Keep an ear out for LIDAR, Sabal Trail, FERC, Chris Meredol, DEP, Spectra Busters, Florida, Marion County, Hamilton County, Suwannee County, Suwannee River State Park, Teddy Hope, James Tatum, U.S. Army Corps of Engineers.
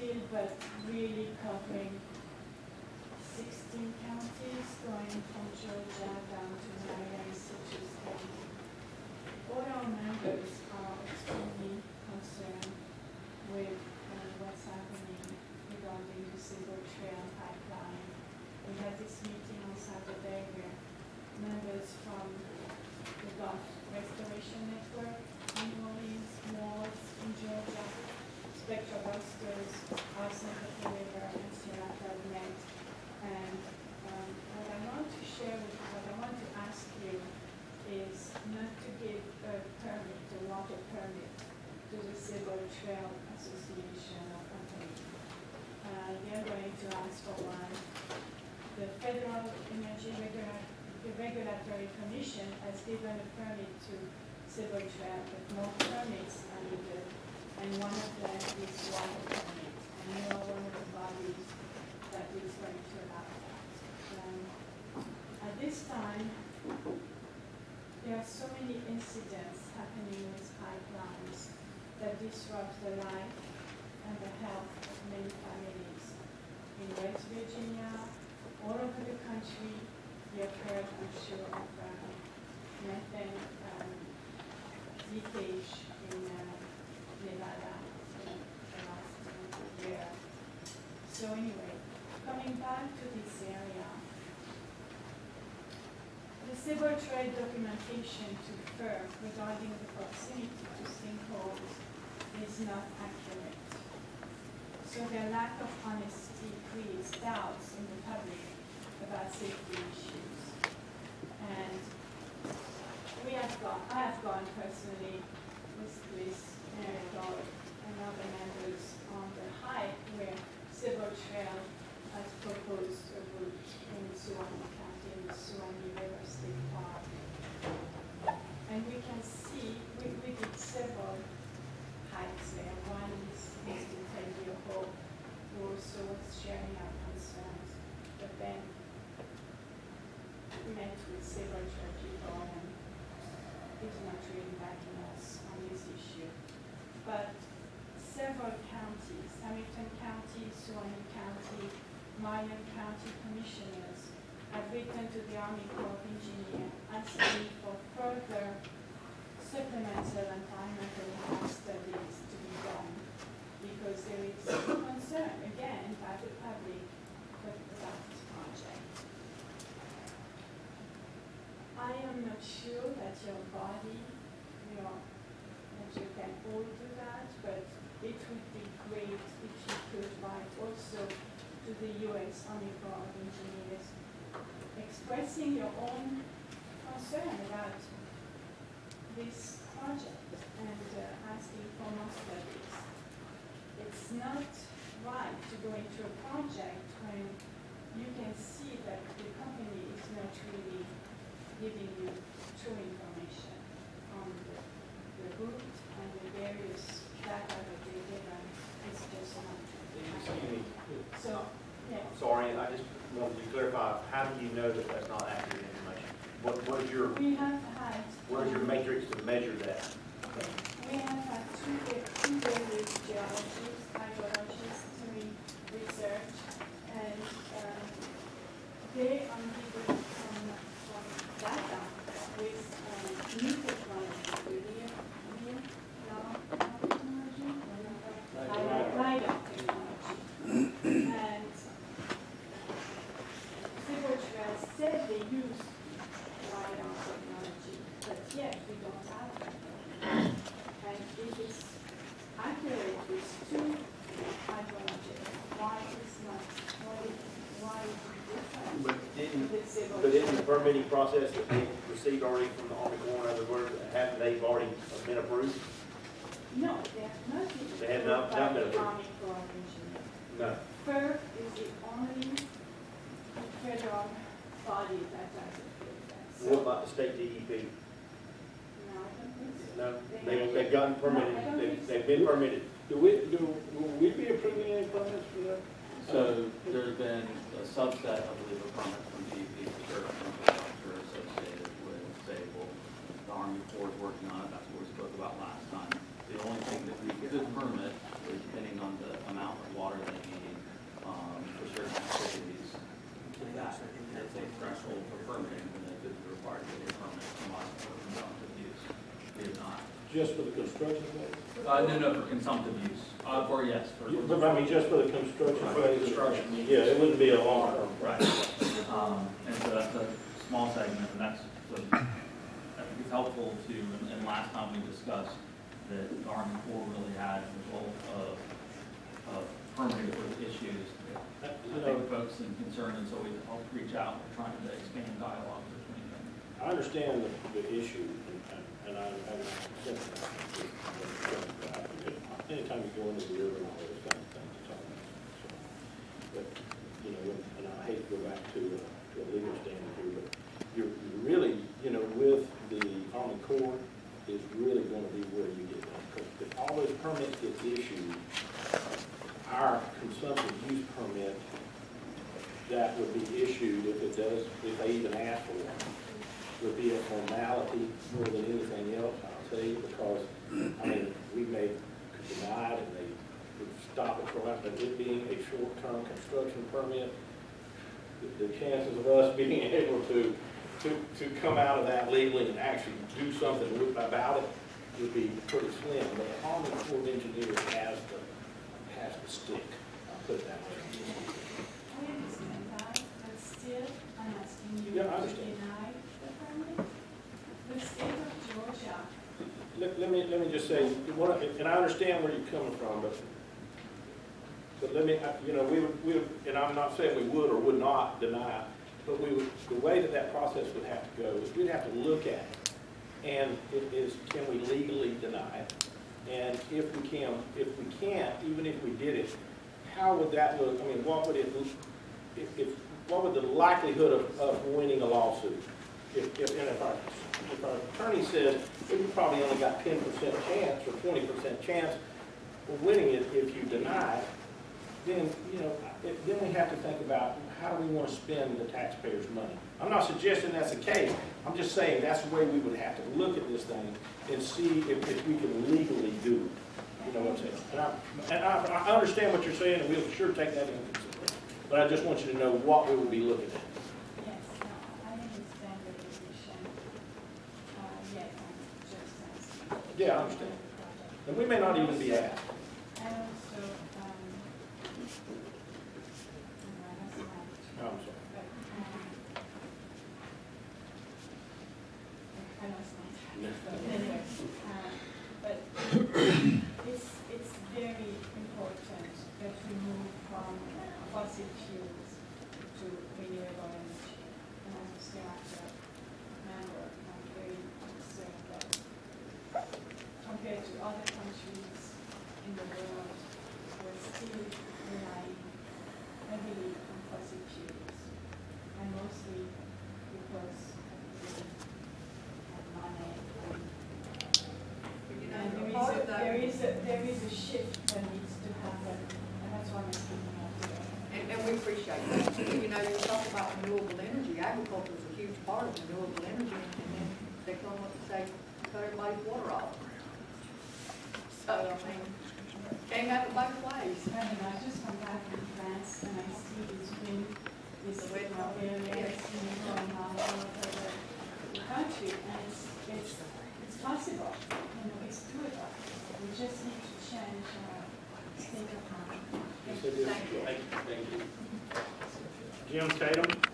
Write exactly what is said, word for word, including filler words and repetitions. limited, but really covering sixteen counties, going from Georgia down to Marion, Citrus County. All our members are extremely concerned with uh, what's happening regarding the Sabal Trail pipeline. We had this meeting on Saturday where members from the Gulf Restoration Network, New Orleans, Morse in Georgia, Spectra Busters, our Senator River, and Senator met. And um, what I want to share with you, what I want to ask you is not to give a permit, a water permit, to the Sabal Trail Association or company. Uh, they are going to ask for one. The Federal Energy Regulatory The Regulatory Commission has given a permit to Sabal Trail, but more permits are needed, and one of them is water permit. And we are one of the bodies that is going to allow that. Um, at this time, there are so many incidents happening with pipelines that disrupt the life and the health of many families in West Virginia, all over the country. You have heard, I'm sure, of uh, methane um, leakage in uh, Nevada in the last uh, year. So anyway, coming back to this area, the Sabal Trail documentation to FERC regarding the proximity to sinkholes is not accurate. So their lack of honesty creates doubts in the public about safety issues. And we have gone, I have gone personally with Chris Meredol and other members on the hike where Sabal Trail has proposed a route in Suwannee County, in the Suwannee River State Park. And we can see, we, we did several hikes there. One is Mister Teddy Hope, who also was sharing our concerns, but then met with Sabal Trail people and it's not really backing us on this issue. But several counties, Hamilton County, Suwannee County, Marion County commissioners have written to the Army Corps of Engineers asking for further supplemental environmental impact studies to be done because there is concern, again, by the public about this project. I am not sure that your body, you know, that you can all do that, but it would be great if you could write also to the U S Army Corps of Engineers, expressing your own concern about this project and uh, asking for more studies. It's not right to go into a project when you can see that the company is not really giving you true information on the, the route and the various data that they give them. It's just not true. So, yeah. Sorry, I just wanted to clarify, how do you know that that's not accurate information? What, what is your, we have had, what is your matrix to measure that? Okay. We have had two, two various geologists, hydrologists doing research, and um, they are given some data with um, new technology, the real, real, technology, LIDAR technology. And Sabal Trail said they used LIDAR technology, but yet we don't have it. And it is accurate with two hydrologists. Why is not, why, why is it different? But didn't, but but isn't the permitting process that they received already from the Army Corps, in other words, haven't they already been approved? No, they have not been approved. They have not, not been approved. Army Corps of Engineers. No. FERC is the only federal body that does approve that. So what about the state D E P? No, they, they've gotten permitted. No, they've, they've been permitted. Do we, do, will we be approving any permits for that? So there's been a subset, I believe, of permits from D E P for certain infrastructure associated with Sabal. The Army Corps is working on it. That's what we spoke about last time. The only thing that we could permit is depending on the amount of water Just for the construction phase? Uh, no, no, for consumptive use. Uh, or yes. For, you, for, I mean, just for the construction right, phase? Construction use. Yeah, it wouldn't be a long term. Right. Um, and so that's a small segment, and that's what I think is helpful to, and, and last time we discussed that the Army Corps really had the bulk of, of permitting issues. That, I think folks in concern, and so we help reach out. We're trying to expand dialogue between them. I understand the, the issue. And I, I anytime you go into the river and all those kind of things, it's all so, but you know, and I hate to go back to uh, to a legal standard here, but you're really, you know, with the Army Corps is really going to be where you get that. Because if all those permits get issued, our consumptive use permit that would be issued if it does, if they even ask for one, would be a formality more than anything else, I'll tell you, because, I mean, we may deny it and they would stop it for that, but it being a short-term construction permit, the, the chances of us being able to, to to come out of that legally and actually do something about it would be pretty slim. The Army Corps of Engineers has the, has the stick, I'll put it that way. I understand that, but still, I'm asking you to deny. The state of Georgia. Let, let me let me just say, what, and I understand where you're coming from, but but let me, you know, we would, we would, and I'm not saying we would or would not deny, but we would, the way that that process would have to go is we'd have to look at it, and it is, can we legally deny it, and if we can, if we can't, even if we did it, how would that look? I mean, what would it, if, if what would the likelihood of, of winning a lawsuit? If, if, and if, our, if our attorney said, well, you probably only got ten percent chance or twenty percent chance of winning it if you deny it, then, you know, it, then we have to think about how do we want to spend the taxpayers' money. I'm not suggesting that's the case. I'm just saying that's the way we would have to look at this thing and see if, if we can legally do it. You know what I'm saying? And, I, and I, I understand what you're saying, and we'll sure take that into consideration. But I just want you to know what we will be looking at. Yeah, I understand. And we may not even be asked. And also, um, oh, I'm sorry. But, um, I lost my time. But anyway, uh, but it's, it's very important that we move from fossil fuels to renewable energy. And I understand that now I'm very concerned that compared to other countries in the world, we're still relying heavily on fossil fuels, and mostly because of money. And there is, a, there, is a, there is a shift that needs to happen, and that's why I'm speaking out today. And, and we appreciate that. You know, you talk about renewable energy. Agriculture is a huge part of renewable energy, and then they come up and say, cut everybody's water off. So, I mean, came out of my place. I mean, I just come back from France and I see this wind, this wind out there, and it's going all over the country, and it's, it's, it's possible, you know, it's doable. We just need to change our state of mind. Thank you. Thank you. James Tatum.